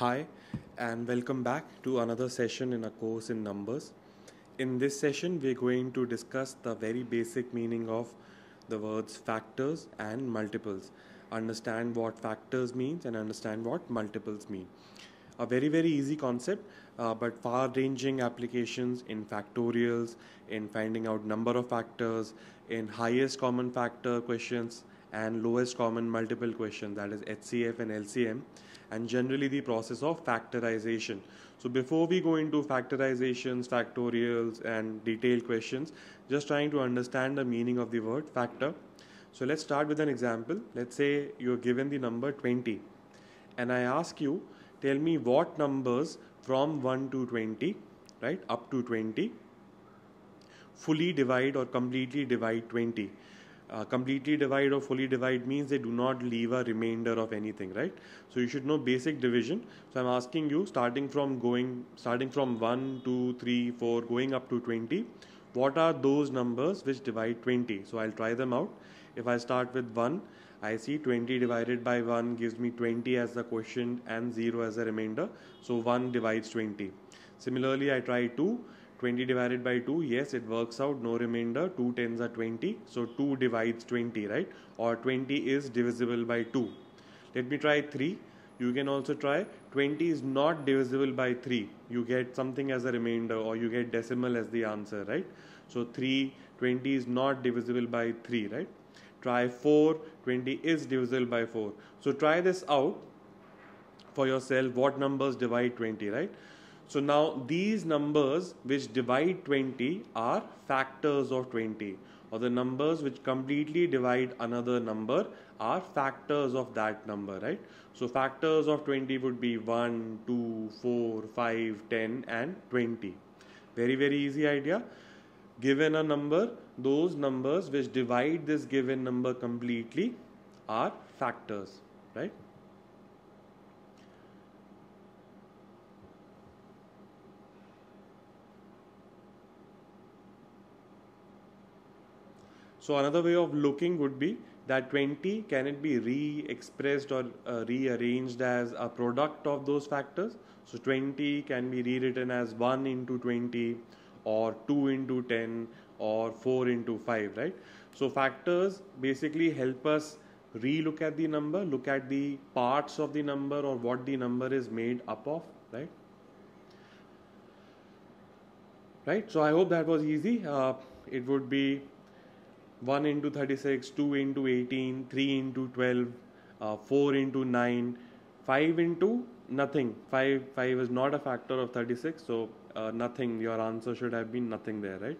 Hi, and welcome back to another session in a course in numbers. In this session, we're going to discuss the very basic meaning of the words factors and multiples. Understand what factors means and understand what multiples mean. A very easy concept, but far-ranging applications in factorials, in finding out number of factors, in highest common factor questions, and lowest common multiple question, that is HCF and LCM, and generally the process of factorization. So before we go into factorizations, factorials and detailed questions, just trying to understand the meaning of the word factor. So let's start with an example. Let's say you're given the number 20 and I ask you, tell me what numbers from 1 to 20, right, up to 20, fully divide or completely divide 20. Completely divide or fully divide means they do not leave a remainder of anything, right? So you should know basic division. So I'm asking you, starting from 1, 2, 3, 4, going up to 20, what are those numbers which divide 20? So I'll try them out. If I start with 1, I see 20 divided by 1 gives me 20 as the quotient and 0 as the remainder. So 1 divides 20. Similarly, I try 2. 20 divided by 2, yes, it works out, no remainder, 2 tens are 20, so 2 divides 20, right? Or 20 is divisible by 2. Let me try 3. You can also try 20 is not divisible by 3. You get something as a remainder or you get decimal as the answer, right? So 20 is not divisible by 3, right? Try 4, 20 is divisible by 4. So try this out for yourself, what numbers divide 20, right? So now these numbers which divide 20 are factors of 20, or the numbers which completely divide another number are factors of that number, right? So factors of 20 would be 1, 2, 4, 5, 10 and 20. Very easy idea. Given a number, those numbers which divide this given number completely are factors, right? So another way of looking would be that 20, can it be re-expressed or rearranged as a product of those factors? So 20 can be rewritten as 1 into 20 or 2 into 10 or 4 into 5, right? So factors basically help us re-look at the number, look at the parts of the number or what the number is made up of, right? Right, so I hope that was easy. It would be 1 into 36, 2 into 18, 3 into 12, 4 into 9, 5 into nothing. 5 is not a factor of 36, so nothing. Your answer should have been nothing there, right?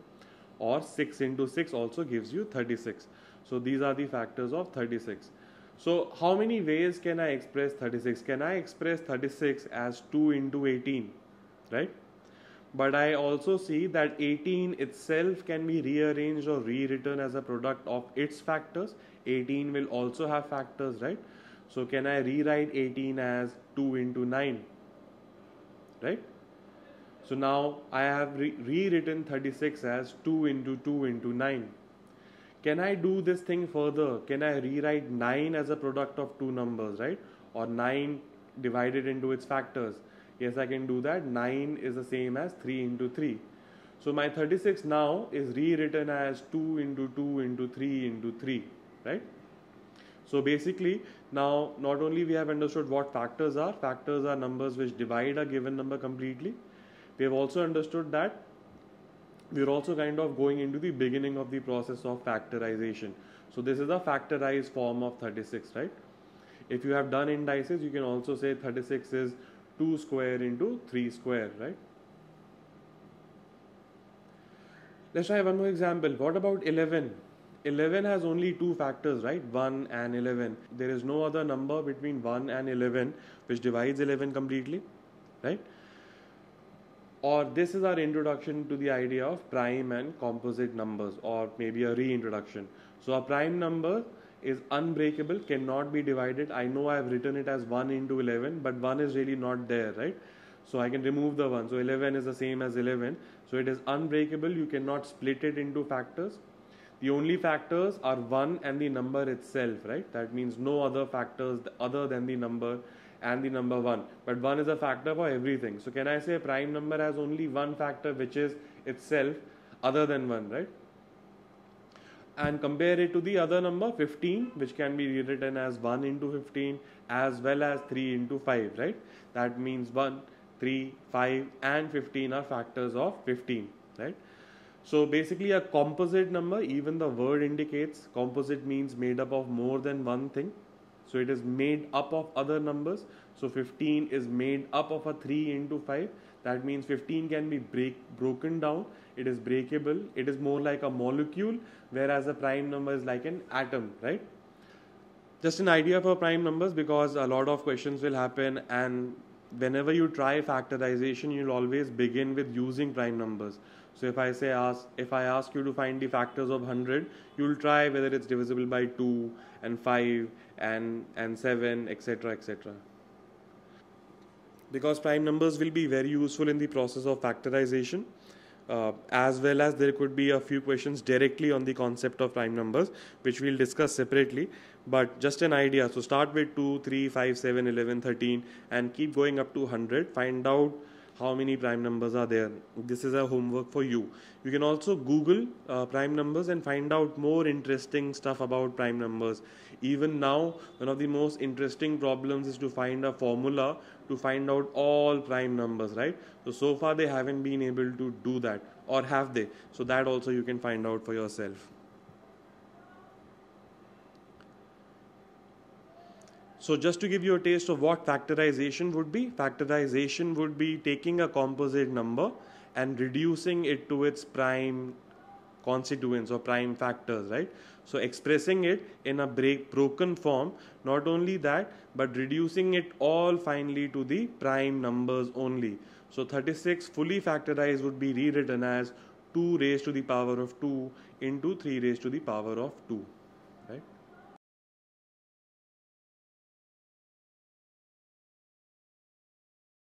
Or 6 into 6 also gives you 36. So these are the factors of 36. So how many ways can I express 36? Can I express 36 as 2 into 18, right? But I also see that 18 itself can be rearranged or rewritten as a product of its factors. 18 will also have factors, right? So can I rewrite 18 as 2 into 9, right? So now I have rewritten 36 as 2 into 9. Can I do this thing further? Can I rewrite 9 as a product of two numbers, right? Or 9 divided into its factors. Yes, I can do that. 9 is the same as 3 into 3. So my 36 now is rewritten as 2 into 2 into 3 into 3, right? So basically, now not only we have understood what factors are numbers which divide a given number completely. We have also understood that we are also kind of going into the beginning of the process of factorization. So this is the factorized form of 36, right? If you have done indices, you can also say 36 is 2 square into 3 square, right? Let's try one more example. What about 11? 11 has only two factors, right? 1 and 11. There is no other number between 1 and 11 which divides 11 completely, right? Or this is our introduction to the idea of prime and composite numbers, or maybe a reintroduction. So a prime number is unbreakable, cannot be divided. I know I have written it as 1 into 11, but 1 is really not there, right? So I can remove the 1. So 11 is the same as 11. So it is unbreakable. You cannot split it into factors. The only factors are 1 and the number itself, right? That means no other factors other than the number. and the number 1, but 1 is a factor for everything. So can I say a prime number has only one factor which is itself other than 1, right? And compare it to the other number 15, which can be rewritten as 1 into 15 as well as 3 into 5, right? That means 1, 3, 5 and 15 are factors of 15, right? So basically a composite number, even the word indicates, composite means made up of more than one thing. So it is made up of other numbers. So 15 is made up of a 3 into 5. That means 15 can be broken down. It is breakable. It is more like a molecule, whereas a prime number is like an atom, right? Just an idea for prime numbers, because a lot of questions will happen, and whenever you try factorization, you'll always begin with using prime numbers. So if I ask you to find the factors of 100, you'll try whether it's divisible by 2 and 5 and 7, etc., etc. Because prime numbers will be very useful in the process of factorization, as well as there could be a few questions directly on the concept of prime numbers, which we'll discuss separately, but just an idea. So start with 2, 3, 5, 7, 11, 13 and keep going up to 100. Find out how many prime numbers are there. This is a homework for you. You can also Google prime numbers and find out more interesting stuff about prime numbers. Even now, one of the most interesting problems is to find a formula to find out all prime numbers, right? So far they haven't been able to do that, or have they? So that also you can find out for yourself. So just to give you a taste of what factorization would be taking a composite number and reducing it to its prime constituents or prime factors, right? So expressing it in a broken form. Not only that, but reducing it all finally to the prime numbers only. So 36 fully factorized would be rewritten as 2 raised to the power of 2 into 3 raised to the power of 2, right?